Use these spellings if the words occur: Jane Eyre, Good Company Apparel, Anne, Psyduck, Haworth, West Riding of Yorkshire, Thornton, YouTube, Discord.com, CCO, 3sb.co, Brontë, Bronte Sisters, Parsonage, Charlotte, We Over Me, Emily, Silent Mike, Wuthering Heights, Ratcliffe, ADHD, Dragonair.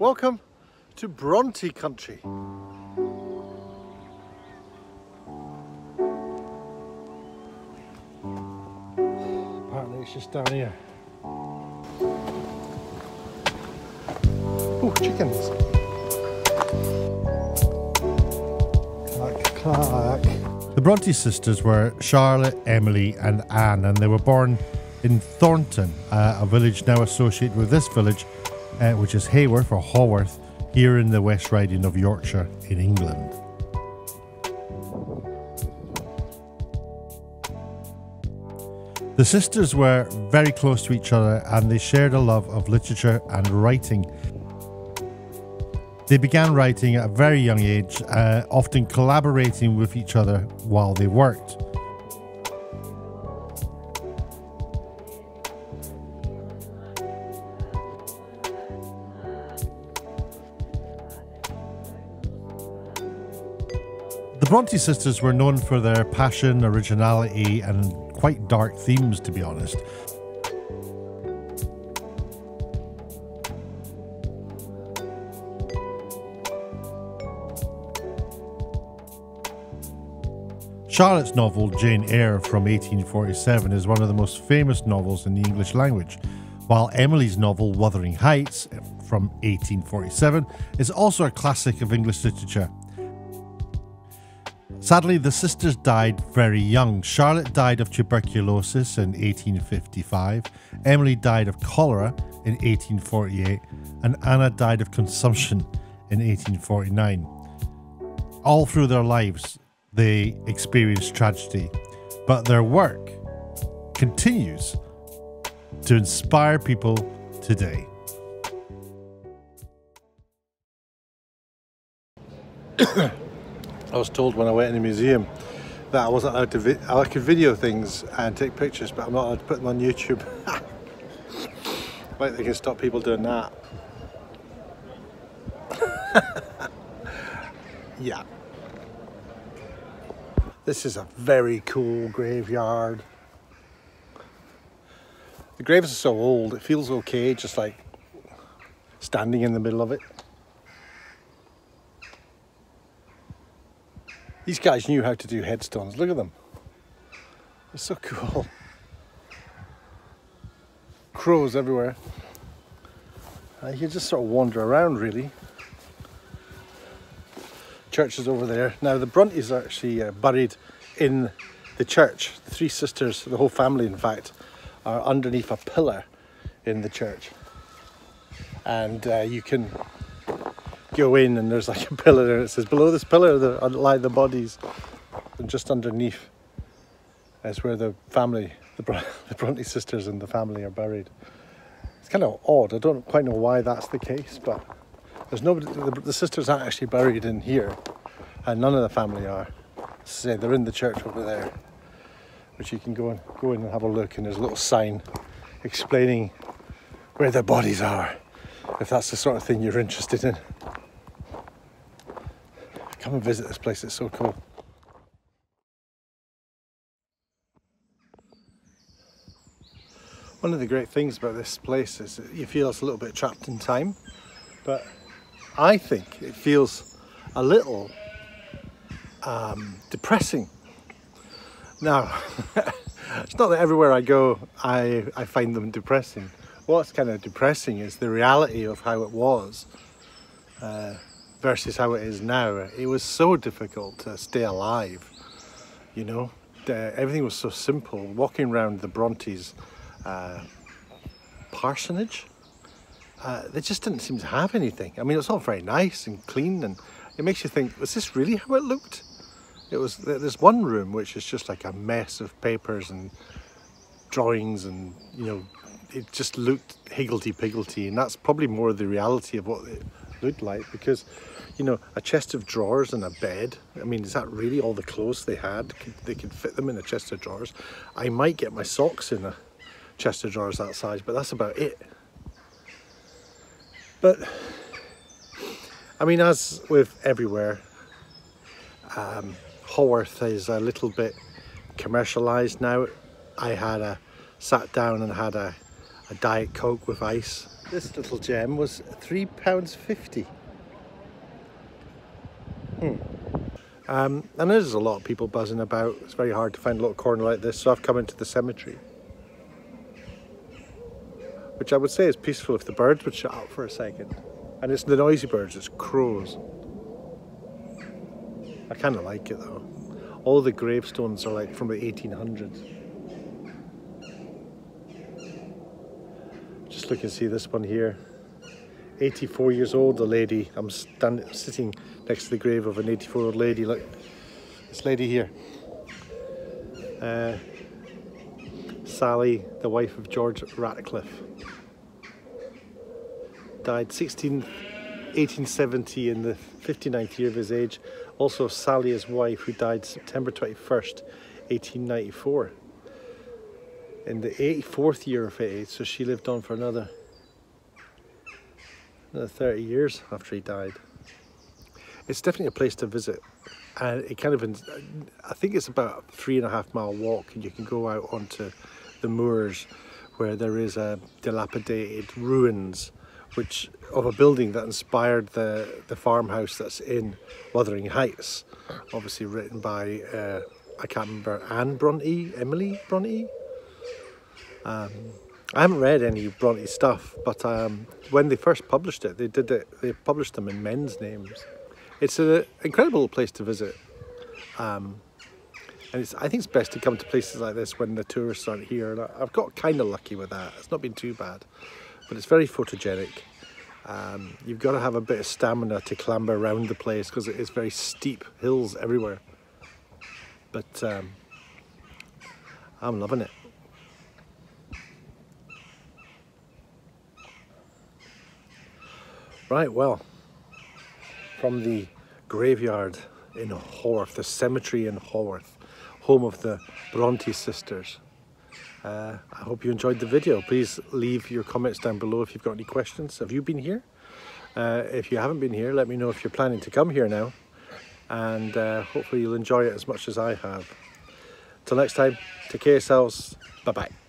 Welcome to Brontë country. Apparently it's just down here. Oh, chickens. Clark, Clark. The Brontë sisters were Charlotte, Emily and Anne, and they were born in Thornton, a village now associated with this village, which is Haworth or Haworth, here in the West Riding of Yorkshire in England. The sisters were very close to each other and they shared a love of literature and writing. They began writing at a very young age, often collaborating with each other while they worked. The Brontë sisters were known for their passion, originality and quite dark themes, to be honest. Charlotte's novel Jane Eyre from 1847 is one of the most famous novels in the English language, while Emily's novel Wuthering Heights from 1847 is also a classic of English literature. Sadly, the sisters died very young. Charlotte died of tuberculosis in 1855, Emily died of cholera in 1848, and Anna died of consumption in 1849. All through their lives, they experienced tragedy, but their work continues to inspire people today. I was told when I went in a museum that I wasn't allowed to I could video things and take pictures, but I'm not allowed to put them on YouTube. Like they can stop people doing that. Yeah. This is a very cool graveyard. The graves are so old, it feels okay just like standing in the middle of it. These guys knew how to do headstones. Look at them. They're so cool. Crows everywhere. You can just sort of wander around, really. Church is over there. Now, the Brontës are actually buried in the church. The three sisters, the whole family, in fact, are underneath a pillar in the church. And you can go in and there's like a pillar and it says below this pillar there lie the bodies, and just underneath is where the family, the Brontë sisters and the family are buried. It's kind of odd, I don't quite know why that's the case, but there's nobody, the sisters aren't actually buried in here and none of the family are. So they're in the church over there, which you can go in and have a look, and there's a little sign explaining where their bodies are, if that's the sort of thing you're interested in. Come and visit this place, it's so cool. One of the great things about this place is that you feel it's a little bit trapped in time, but I think it feels a little depressing. Now, it's not that everywhere I go I find them depressing. What's kind of depressing is the reality of how it was versus how it is now. It was so difficult to stay alive, you know. Everything was so simple. Walking around the Brontës parsonage, they just didn't seem to have anything. I mean, it's all very nice and clean, and it makes you think, was this really how it looked? It was. There's one room which is just like a mess of papers and drawings, and you know, it just looked higgledy-piggledy, and that's probably more the reality of what it looked like, because, you know, a chest of drawers and a bed, I mean, is that really all the clothes they had? They could fit them in a chest of drawers. I might get my socks in a chest of drawers that size, but that's about it. But, I mean, as with everywhere, Haworth is a little bit commercialised now. I sat down and had a Diet Coke with ice This little gem was £3.50. And there's a lot of people buzzing about. It's very hard to find a little corner like this, so I've come into the cemetery, which I would say is peaceful if the birds would shut up for a second. And it's the noisy birds, it's crows. I kind of like it though. All the gravestones are like from the 1800s. Just look and see this one here. 84 years old, a lady. I'm sitting next to the grave of an 84-year-old lady. Look, this lady here. Sally, the wife of George Ratcliffe. Died 1870 in the 59th year of his age. Also Sally, his wife, who died September 21st, 1894. In the 84th year of her age, so she lived on for another 30 years after he died. It's definitely a place to visit, and it kind of, I think it's about a 3.5 mile walk, and you can go out onto the moors where there is a dilapidated ruins which of a building that inspired the farmhouse that's in Wuthering Heights, obviously written by I can't remember, Anne Bronte, Emily Bronte. I haven't read any Bronte stuff, but when they first published it, they published them in men's names. It's an incredible place to visit, and I think it's best to come to places like this when the tourists aren't here. And I've got kind of lucky with that. It's not been too bad, but it's very photogenic. You've got to have a bit of stamina to clamber around the place because it is very steep hills everywhere. But I'm loving it. Right, well, from the graveyard in Haworth, the cemetery in Haworth, home of the Bronte sisters. I hope you enjoyed the video. Please leave your comments down below if you've got any questions. Have you been here? If you haven't been here, let me know if you're planning to come here now. And hopefully you'll enjoy it as much as I have. Till next time, take care yourselves. Bye-bye.